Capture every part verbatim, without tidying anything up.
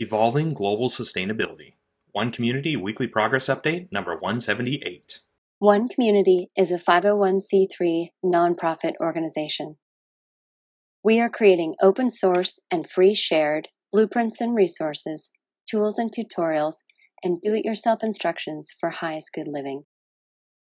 Evolving Global Sustainability, One Community Weekly Progress Update, number one seventy-eight. One Community is a five oh one c three nonprofit organization. We are creating open source and free shared blueprints and resources, tools and tutorials, and do-it-yourself instructions for highest good living.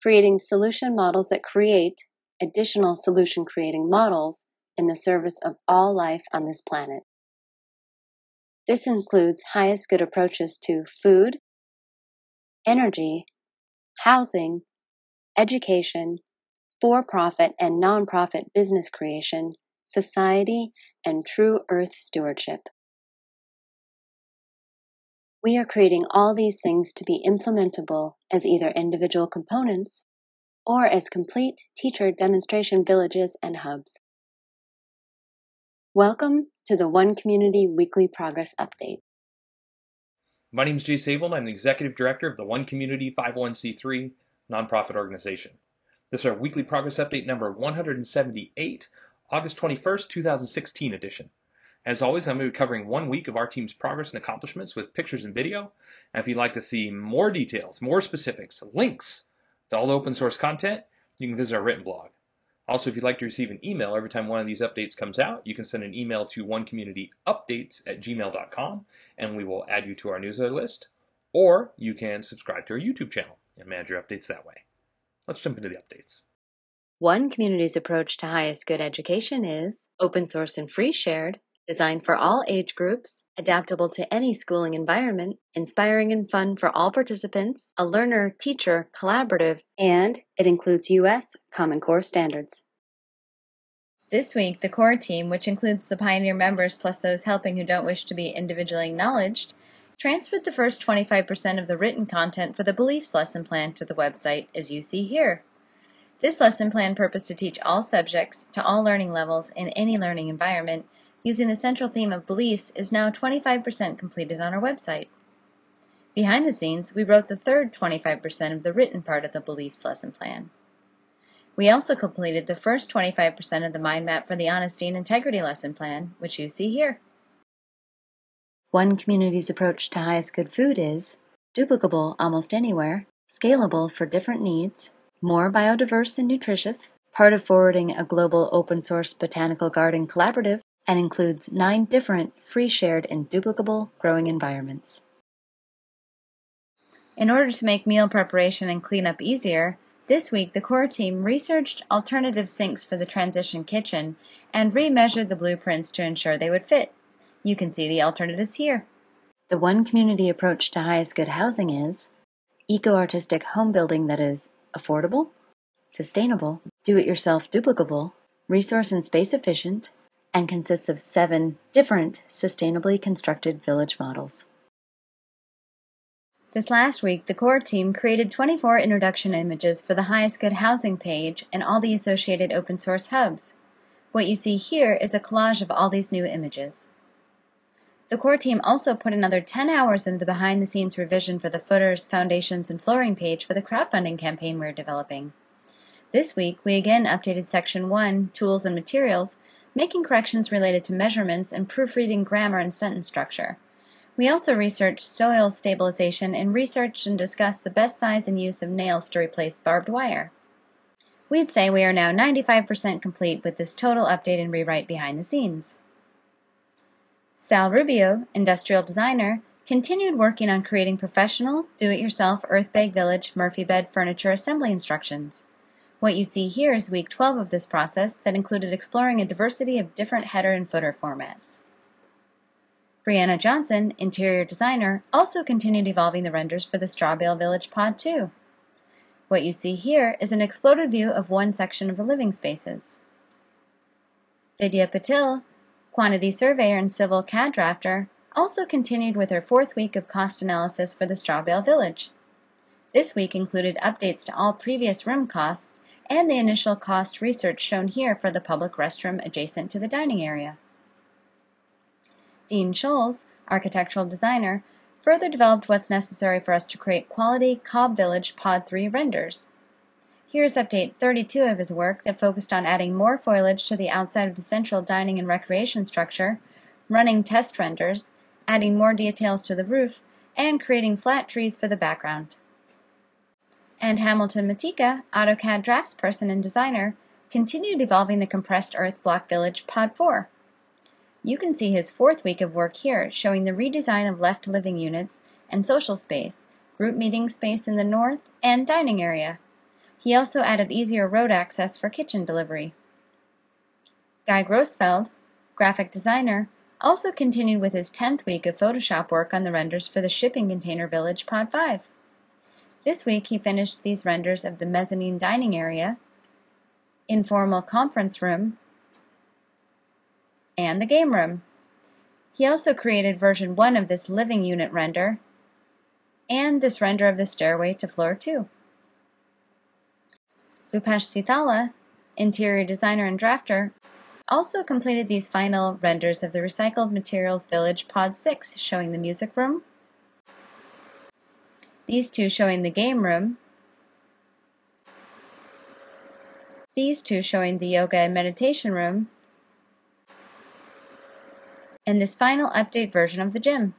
Creating solution models that create additional solution-creating models in the service of all life on this planet. This includes highest good approaches to food, energy, housing, education, for-profit and nonprofit business creation, society, and true earth stewardship. We are creating all these things to be implementable as either individual components or as complete teacher demonstration villages and hubs. Welcome to the One Community Weekly Progress Update. My name is Jay Sabel, and I'm the Executive Director of the One Community five oh one c three nonprofit organization. This is our Weekly Progress Update number one seventy-eight, August twenty-first, two thousand sixteen edition. As always, I'm going to be covering one week of our team's progress and accomplishments with pictures and video. And if you'd like to see more details, more specifics, links to all the open source content, you can visit our written blog. Also, if you'd like to receive an email every time one of these updates comes out, you can send an email to one community updates at gmail dot com, and we will add you to our newsletter list. Or you can subscribe to our YouTube channel and manage your updates that way. Let's jump into the updates. One Community's approach to highest good education is open source and free shared, designed for all age groups, adaptable to any schooling environment, inspiring and fun for all participants, a learner-teacher collaborative, and it includes U S Common Core standards. This week, the core team, which includes the pioneer members plus those helping who don't wish to be individually acknowledged, transferred the first twenty-five percent of the written content for the Beliefs lesson plan to the website, as you see here. This lesson plan purposed to teach all subjects to all learning levels in any learning environment, using the central theme of beliefs, is now twenty-five percent completed on our website. Behind the scenes, we wrote the third twenty-five percent of the written part of the Beliefs lesson plan. We also completed the first twenty-five percent of the mind map for the Honesty and Integrity lesson plan, which you see here. One Community's approach to highest good food is duplicable almost anywhere, scalable for different needs, more biodiverse and nutritious, part of forwarding a global open source botanical garden collaborative, and includes nine different free, shared, and duplicable growing environments. In order to make meal preparation and cleanup easier, this week the core team researched alternative sinks for the transition kitchen and remeasured the blueprints to ensure they would fit. You can see the alternatives here. The One Community approach to highest good housing is eco-artistic home building that is affordable, sustainable, do-it-yourself duplicable, resource and space efficient, and consists of seven different sustainably constructed village models. This last week, the core team created twenty-four introduction images for the Highest Good Housing page and all the associated open source hubs. What you see here is a collage of all these new images. The core team also put another ten hours into the behind-the-scenes revision for the footers, foundations, and flooring page for the crowdfunding campaign we're developing. This week, we again updated Section one, Tools and Materials, making corrections related to measurements and proofreading grammar and sentence structure. We also researched soil stabilization and researched and discussed the best size and use of nails to replace barbed wire. We'd say we are now ninety-five percent complete with this total update and rewrite behind the scenes. Sal Rubio, industrial designer, continued working on creating professional, do-it-yourself Earth Bag Village Murphy Bed Furniture Assembly instructions. What you see here is week twelve of this process that included exploring a diversity of different header and footer formats. Brianna Johnson, interior designer, also continued evolving the renders for the Straw Bale Village Pod two. What you see here is an exploded view of one section of the living spaces. Vidya Patil, quantity surveyor and civil C A D drafter, also continued with her fourth week of cost analysis for the Straw Bale Village. This week included updates to all previous room costs and the initial cost research shown here for the public restroom adjacent to the dining area. Dean Scholes, architectural designer, further developed what's necessary for us to create quality Cobb Village Pod three renders. Here's update thirty-two of his work that focused on adding more foliage to the outside of the central dining and recreation structure, running test renders, adding more details to the roof, and creating flat trees for the background. And Hamilton Matika, AutoCAD draftsperson and designer, continued evolving the compressed earth block village pod four. You can see his fourth week of work here, showing the redesign of left living units and social space, group meeting space in the north, and dining area. He also added easier road access for kitchen delivery. Guy Grossfeld, graphic designer, also continued with his tenth week of Photoshop work on the renders for the shipping container village pod five. This week he finished these renders of the mezzanine dining area, informal conference room, and the game room. He also created version one of this living unit render and this render of the stairway to floor two. Bupesh Sithala, interior designer and drafter, also completed these final renders of the recycled materials village pod six, showing the music room, these two showing the game room, these two showing the yoga and meditation room, and this final update version of the gym.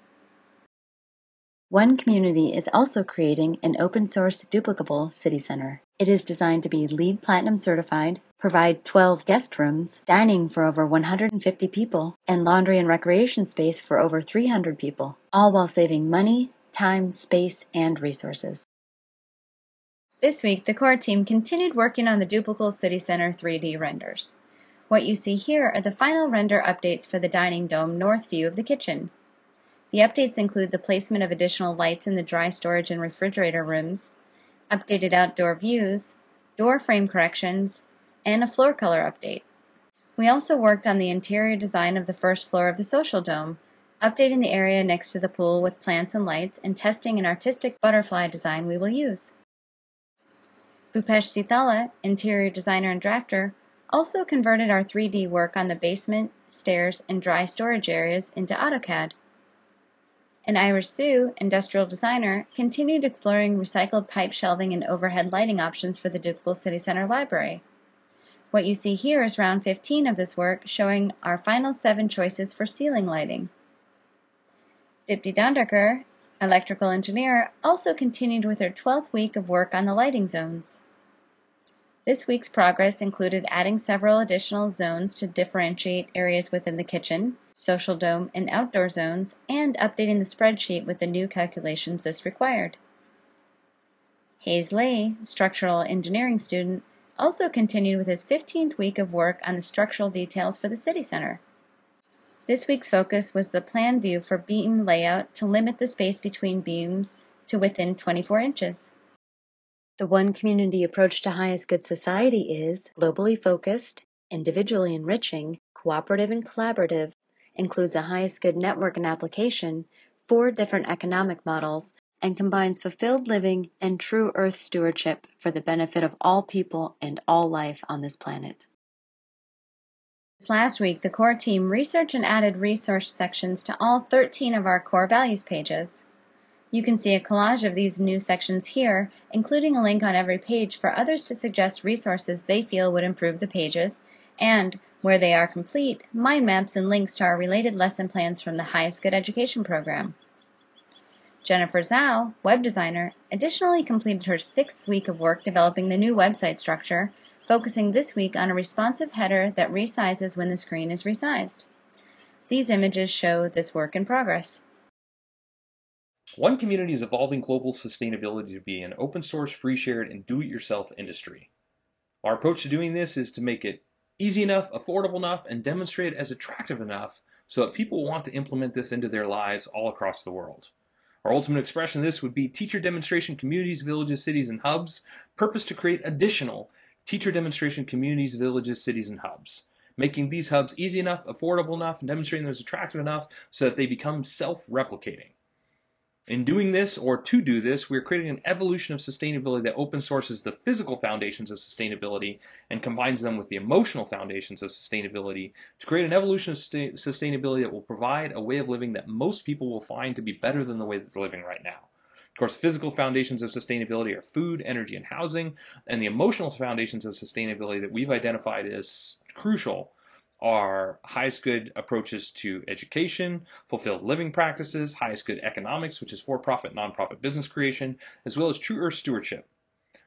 One Community is also creating an open-source duplicable city center. It is designed to be LEED Platinum certified, provide twelve guest rooms, dining for over one hundred fifty people, and laundry and recreation space for over three hundred people, all while saving money, time, space, and resources. This week, the core team continued working on the Duplicable City Center three D renders. What you see here are the final render updates for the dining dome north view of the kitchen. The updates include the placement of additional lights in the dry storage and refrigerator rooms, updated outdoor views, door frame corrections, and a floor color update. We also worked on the interior design of the first floor of the social dome, updating the area next to the pool with plants and lights and testing an artistic butterfly design we will use. Bupesh Sithala, interior designer and drafter, also converted our three D work on the basement, stairs, and dry storage areas into AutoCAD. And Iris Su, industrial designer, continued exploring recycled pipe shelving and overhead lighting options for the Duplicable City Center library. What you see here is round fifteen of this work, showing our final seven choices for ceiling lighting. Dipti Dandeker, electrical engineer, also continued with her twelfth week of work on the lighting zones. This week's progress included adding several additional zones to differentiate areas within the kitchen, social dome, and outdoor zones, and updating the spreadsheet with the new calculations this required. Hayes Lay, structural engineering student, also continued with his fifteenth week of work on the structural details for the city center. This week's focus was the plan view for beam layout to limit the space between beams to within twenty-four inches. The One Community approach to Highest Good Society is globally focused, individually enriching, cooperative and collaborative, includes a Highest Good network and application, four different economic models, and combines fulfilled living and true earth stewardship for the benefit of all people and all life on this planet. This last week, the core team researched and added resource sections to all thirteen of our core values pages. You can see a collage of these new sections here, including a link on every page for others to suggest resources they feel would improve the pages, and, where they are complete, mind maps and links to our related lesson plans from the Highest Good Education program. Jennifer Zhao, web designer, additionally completed her sixth week of work developing the new website structure, focusing this week on a responsive header that resizes when the screen is resized. These images show this work in progress. One Community is evolving global sustainability to be an open source, free shared, and do-it-yourself industry. Our approach to doing this is to make it easy enough, affordable enough, and demonstrate it as attractive enough so that people want to implement this into their lives all across the world. Our ultimate expression of this would be teacher demonstration communities, villages, cities, and hubs, purpose to create additional teacher demonstration communities, villages, cities, and hubs, making these hubs easy enough, affordable enough, and demonstrating them as attractive enough so that they become self-replicating. In doing this, or to do this, we are creating an evolution of sustainability that open sources the physical foundations of sustainability and combines them with the emotional foundations of sustainability to create an evolution of sustainability that will provide a way of living that most people will find to be better than the way that they're living right now. Of course, physical foundations of sustainability are food, energy, and housing, and the emotional foundations of sustainability that we've identified as crucial are Highest Good approaches to education, fulfilled living practices, Highest Good economics, which is for-profit, nonprofit business creation, as well as true earth stewardship.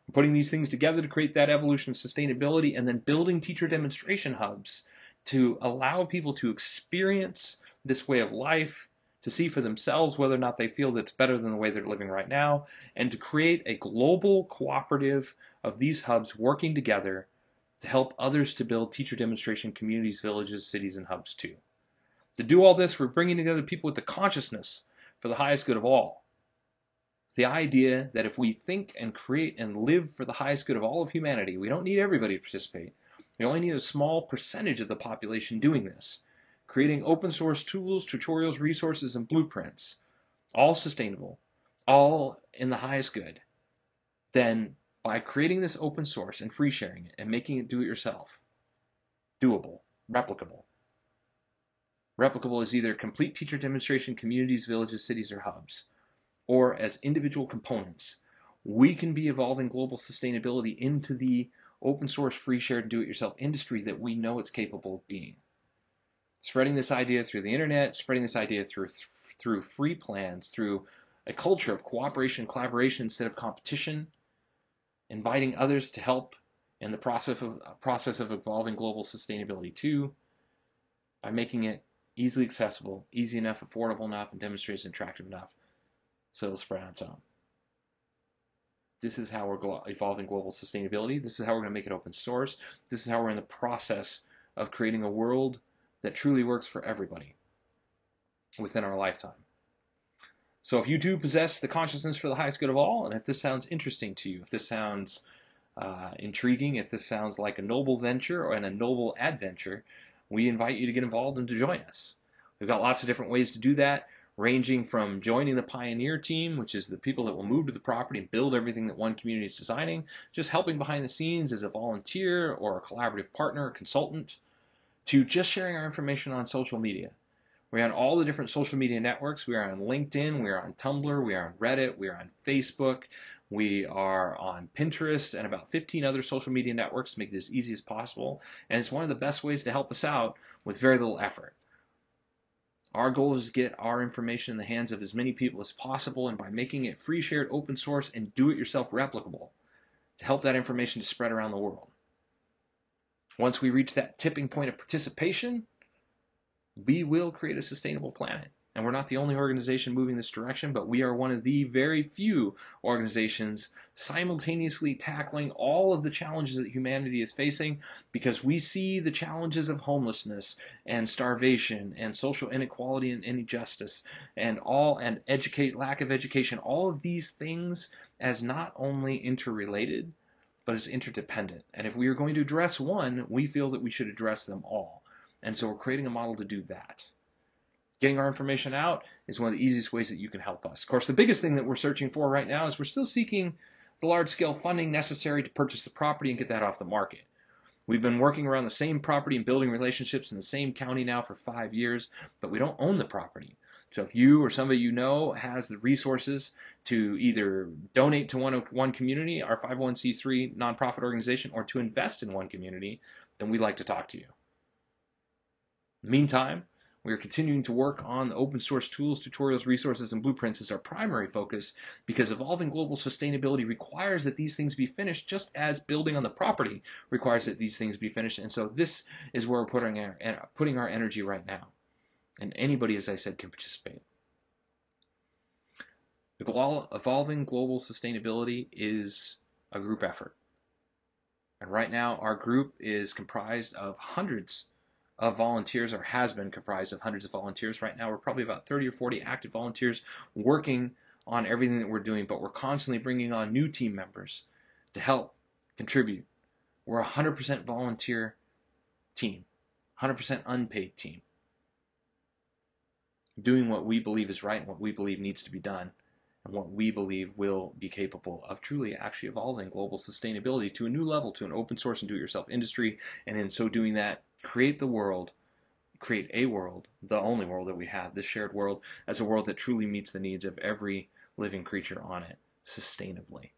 We're putting these things together to create that evolution of sustainability, and then building teacher demonstration hubs to allow people to experience this way of life, to see for themselves whether or not they feel that's better than the way they're living right now, and to create a global cooperative of these hubs working together to help others to build teacher demonstration communities, villages, cities, and hubs too. To do all this, we're bringing together people with the consciousness for the highest good of all. The idea that if we think and create and live for the highest good of all of humanity, we don't need everybody to participate. We only need a small percentage of the population doing this, creating open source tools, tutorials, resources, and blueprints, all sustainable, all in the highest good. Then, by creating this open source and free sharing it and making it do-it-yourself, doable, replicable. Replicable is either complete teacher demonstration communities, villages, cities, or hubs, or as individual components. We can be evolving global sustainability into the open source, free shared, do-it-yourself industry that we know it's capable of being. Spreading this idea through the internet, spreading this idea through, through free plans, through a culture of cooperation, collaboration instead of competition, inviting others to help in the process of, process of evolving global sustainability too, by making it easily accessible, easy enough, affordable enough, and demonstrates attractive enough so it'll spread on its own. This is how we're glo- evolving global sustainability. This is how we're going to make it open source. This is how we're in the process of creating a world that truly works for everybody within our lifetime. So if you do possess the consciousness for the highest good of all, and if this sounds interesting to you, if this sounds uh, intriguing, if this sounds like a noble venture or an a noble adventure, we invite you to get involved and to join us. We've got lots of different ways to do that, ranging from joining the pioneer team, which is the people that will move to the property and build everything that One Community is designing, just helping behind the scenes as a volunteer or a collaborative partner or consultant, to just sharing our information on social media. We're on all the different social media networks. We are on LinkedIn, we are on Tumblr, we are on Reddit, we are on Facebook, we are on Pinterest, and about fifteen other social media networks to make it as easy as possible. And it's one of the best ways to help us out with very little effort. Our goal is to get our information in the hands of as many people as possible, and by making it free, shared, open source, and do-it-yourself replicable, to help that information to spread around the world. Once we reach that tipping point of participation, we will create a sustainable planet. And we're not the only organization moving this direction, but we are one of the very few organizations simultaneously tackling all of the challenges that humanity is facing, because we see the challenges of homelessness and starvation and social inequality and injustice and all and educate lack of education, all of these things as not only interrelated, but as interdependent. And if we are going to address one, we feel that we should address them all. And so we're creating a model to do that. Getting our information out is one of the easiest ways that you can help us. Of course, the biggest thing that we're searching for right now is we're still seeking the large-scale funding necessary to purchase the property and get that off the market. We've been working around the same property and building relationships in the same county now for five years, but we don't own the property. So if you or somebody you know has the resources to either donate to One, One Community, our five oh one c three nonprofit organization, or to invest in One Community, then we'd like to talk to you. Meantime, we are continuing to work on the open source tools, tutorials, resources, and blueprints as our primary focus, because evolving global sustainability requires that these things be finished, just as building on the property requires that these things be finished. And so this is where we're putting our, putting our energy right now. And anybody, as I said, can participate. Evolving global sustainability is a group effort. And right now, our group is comprised of hundreds of volunteers, or has been comprised of hundreds of volunteers. Right now we're probably about thirty or forty active volunteers working on everything that we're doing, but we're constantly bringing on new team members to help contribute. We're a one hundred percent volunteer team, one hundred percent unpaid team, doing what we believe is right and what we believe needs to be done and what we believe will be capable of truly actually evolving global sustainability to a new level, to an open source and do-it-yourself industry, and in so doing that, create the world, create a world, the only world that we have, this shared world, as a world that truly meets the needs of every living creature on it, sustainably.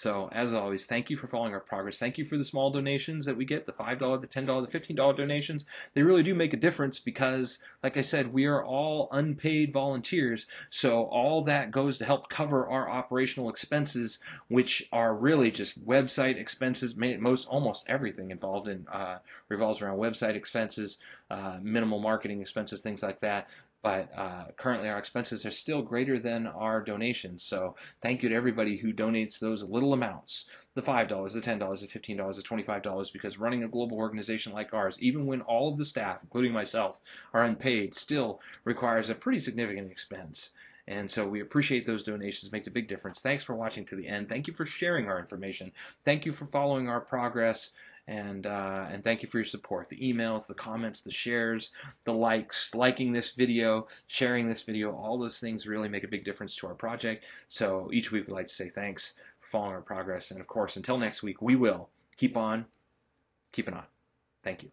So as always, thank you for following our progress. Thank you for the small donations that we get, the five dollars, the ten dollars, the fifteen dollars donations. They really do make a difference because, like I said, we are all unpaid volunteers. So all that goes to help cover our operational expenses, which are really just website expenses. Most, almost everything involved in uh, revolves around website expenses, uh, minimal marketing expenses, things like that. But uh, currently our expenses are still greater than our donations. So thank you to everybody who donates those little amounts, the five dollars, the ten dollars, the fifteen dollars, the twenty-five dollars, because running a global organization like ours, even when all of the staff, including myself, are unpaid, still requires a pretty significant expense. And so we appreciate those donations. It makes a big difference. Thanks for watching to the end. Thank you for sharing our information. Thank you for following our progress. And, uh, and thank you for your support, the emails, the comments, the shares, the likes, liking this video, sharing this video. All those things really make a big difference to our project. So each week we like to say thanks for following our progress. And, of course, until next week, we will keep on keeping on. Thank you.